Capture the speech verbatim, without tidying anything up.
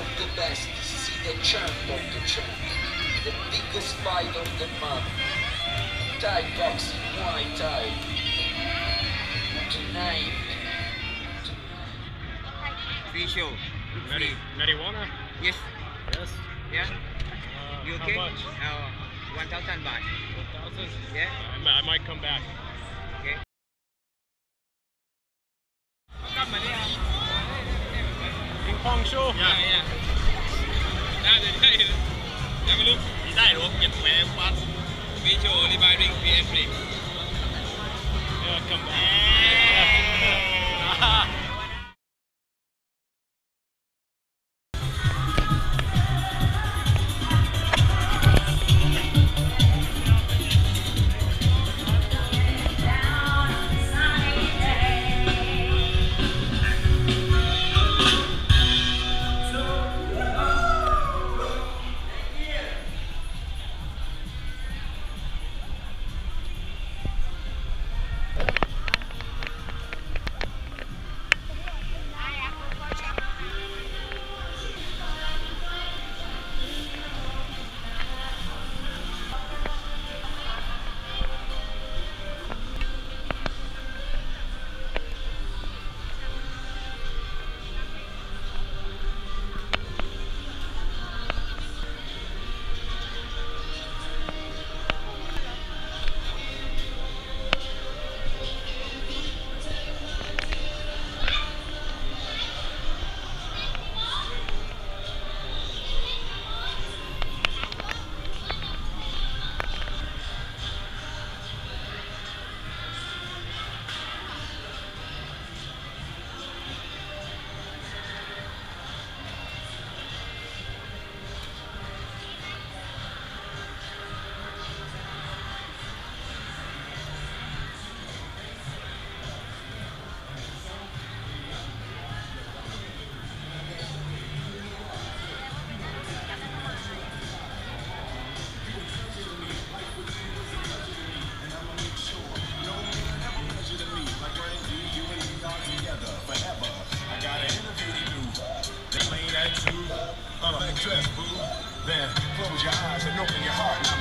of the best, see the champ of the champ, the biggest fight of the month, Thai boxing, Muay Thai, tonight, tonight. Free show. Mari marijuana? Yes. Yes? Yeah? Uh, you okay? How much? Uh, one thousand baht. one thousand? Yeah? Uh, I might come back. Okay. Pong show. Yeah, yeah. Have a look. He's tired of getting away fast. We show only by ring P M free. Yeah, come back. Dress, boo. Then close your eyes and open your heart.